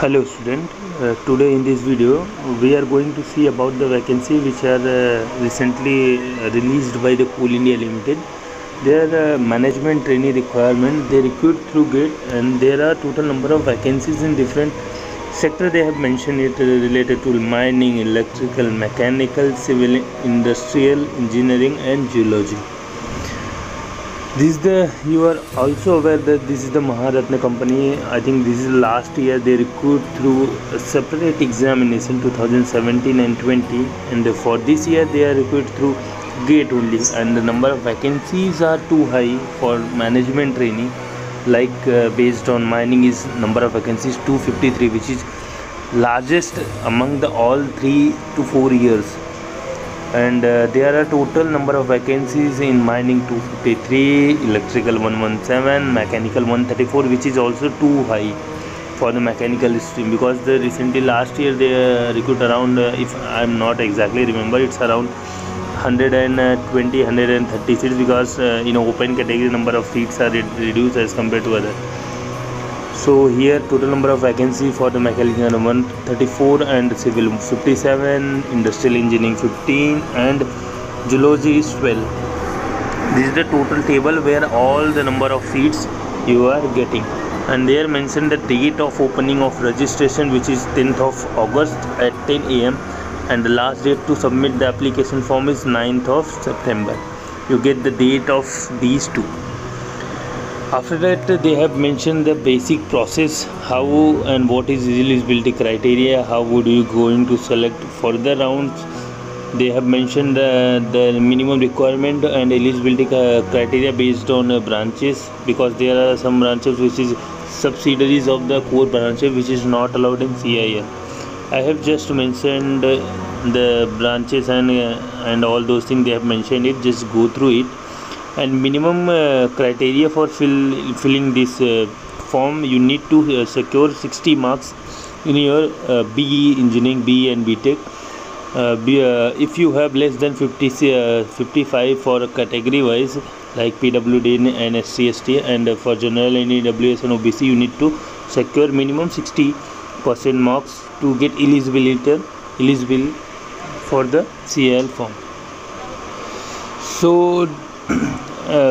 Hello student, today in this video we are going to see about the vacancy which are recently released by the Coal India Limited. Their management trainee requirement they recruit through GATE, and there are total number of vacancies in different sector. They have mentioned it related to mining, electrical, mechanical, civil, industrial, engineering and geology. You are also aware that this is the Maharatna company. I think this is last year they recruit through a separate examination 2017 and 20, and for this year they are recruit through GATE only, and the number of vacancies are too high for management training. Like based on mining is number of vacancies 253, which is largest among the all 3 to 4 years. And there are total number of vacancies in mining 253, electrical 117, mechanical 134, which is also too high for the mechanical stream, because the recently last year they recruit around, if I'm not exactly remember, it's around 120, 130 seats, because in open category number of seats are reduced as compared to other. So here total number of vacancy for the mechanical 134, and civil 57, industrial engineering 15, and geology is 12. This is the total table where all the number of seats you are getting, and they are mentioned the date of opening of registration, which is 10th of August at 10 a.m. and the last date to submit the application form is 9th of September. You get the date of these two. After that they have mentioned the basic process, how and what is eligibility criteria, how would you going to select further rounds. They have mentioned the minimum requirement and eligibility criteria based on branches, because there are some branches which is subsidiaries of the core branches which is not allowed in CIL. I have just mentioned the branches and all those things they have mentioned it, just go through it. And minimum criteria for filling this form, you need to secure 60 marks in your B.E. engineering, B.E. and B.Tech. If you have less than 55 for category wise, like PWD and SC, ST, and for general and EWS and OBC, you need to secure minimum 60% marks to get eligible for the CIL form. So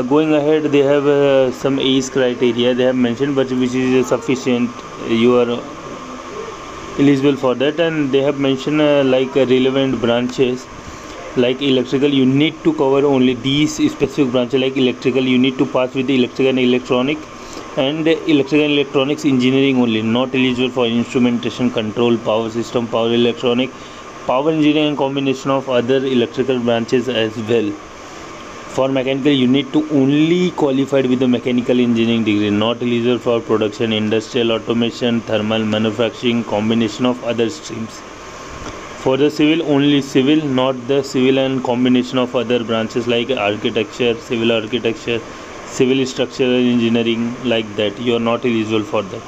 going ahead, they have some age criteria they have mentioned, but which is sufficient, you are eligible for that. And they have mentioned like relevant branches, like electrical you need to cover only these specific branches, like electrical you need to pass with electrical and electronic, and electrical and electronics engineering only, not eligible for instrumentation, control, power system, power electronic, power engineering, and combination of other electrical branches as well. For mechanical, you need to only qualified with a mechanical engineering degree, not eligible for production, industrial, automation, thermal, manufacturing, combination of other streams. For the civil, only civil, not the civil and combination of other branches like architecture, civil structural engineering, like that, you are not eligible for that.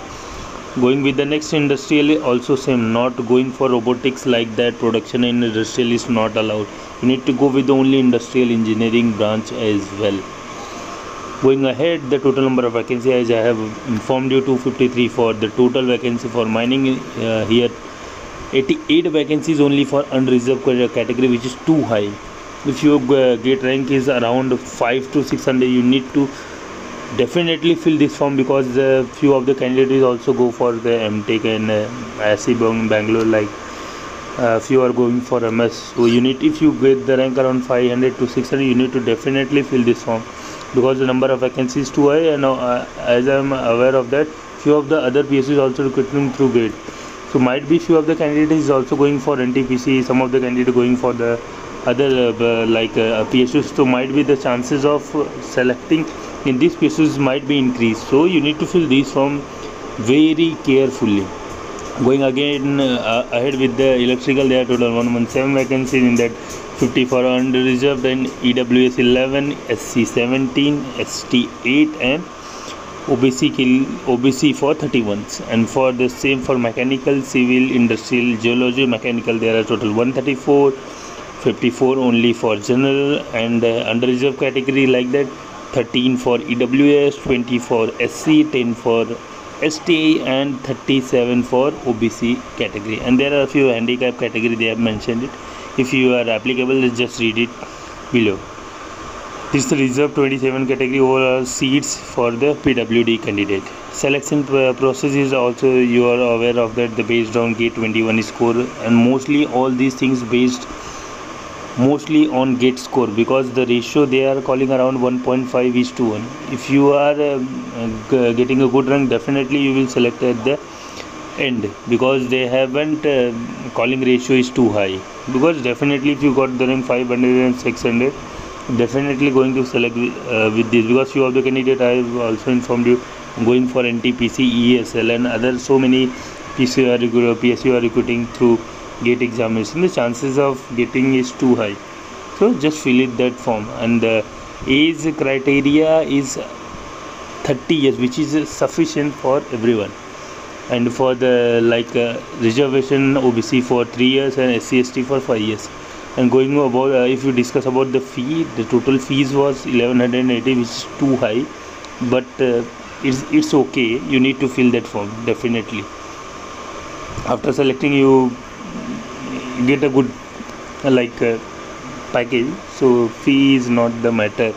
Going with the next, industrial also same, not going for robotics like that, production and industrial is not allowed. You need to go with only industrial engineering branch as well. Going ahead, the total number of vacancies, as I have informed you, 253 for the total vacancy for mining. Here 88 vacancies only for unreserved category, which is too high. If your GATE rank is around 500 to 600, you need to definitely fill this form, because few of the candidates also go for the MTG and SC Bangalore, like few are going for MS. So you need, if you get the rank around 500 to 600, you need to definitely fill this form, because the number of vacancies is too high. And as I am aware of that, few of the other PSUs also recruiting through GATE. So might be few of the candidates is also going for NTPC, some of the candidates going for the other PSUs. So might be the chances of selecting in these PSUs might be increased. So you need to fill these form very carefully. Going again ahead with the electrical, there are total 117 vacancies, in that 54 are unreserved, and EWS 11, SC 17, ST 8, and OBC for 31s. And for the same for mechanical, civil, industrial, geology, mechanical there are total 134, 54 only for general and unreserved category like that, 13 for EWS, 20 for SC, 10 for ST and 37 for OBC category, and there are a few handicap category, they have mentioned it. If you are applicable, just read it below. This is the reserved 27 category overall seats for the PWD candidate. Selection process is also, you are aware of that, the based on GATE 21 score, and mostly all these things based mostly on GATE score, because the ratio they are calling around 1.5:1. If you are getting a good rank, definitely you will select at the end, because they haven't calling ratio is too high, because definitely if you got the rank 500 and 600, definitely going to select with this, because few of the candidate I have also informed you going for NTPC, ESL and other so many PSU are recruiting through GATE examination. The chances of getting is too high, so just fill it that form. And the age criteria is 30 years, which is sufficient for everyone. And for the reservation OBC for 3 years and SC/ST for 5 years. And going about, if you discuss about the fee, the total fees was 1180, which is too high, but it's okay. You need to fill that form definitely. After selecting, you get a good package, so fee is not the matter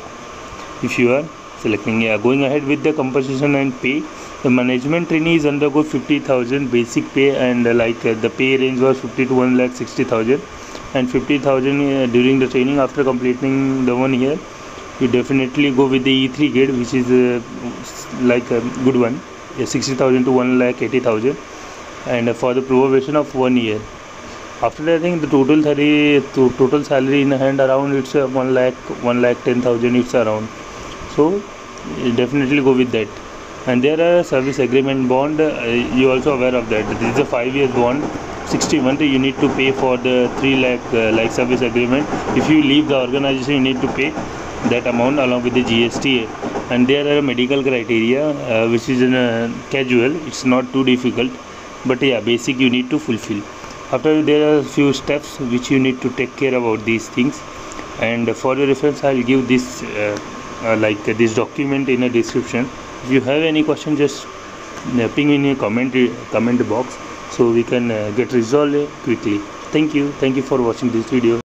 if you are selecting. Going ahead with the compensation and pay, the management trainees undergo 50,000 basic pay, and the pay range was 50 to 1,60,000 and 50,000 during the training. After completing the 1 year, you definitely go with the E3 grade, which is a good one, 60,000 to 1,80,000, and for the probation of 1 year. After that, I think the total salary in hand around, it's 1,10,000, it's around. So definitely go with that. And there are service agreement bond, you also aware of that. This is a 5-year bond, 60 months. You need to pay for the 3 lakh service agreement. If you leave the organization, you need to pay that amount along with the GST. And there are medical criteria, which is in a casual. It's not too difficult, but yeah, basic you need to fulfill. After, there are few steps which you need to take care about these things. And for your reference, I will give this this document in a description. If you have any question, just ping in a comment box, so we can get resolved quickly. Thank you for watching this video.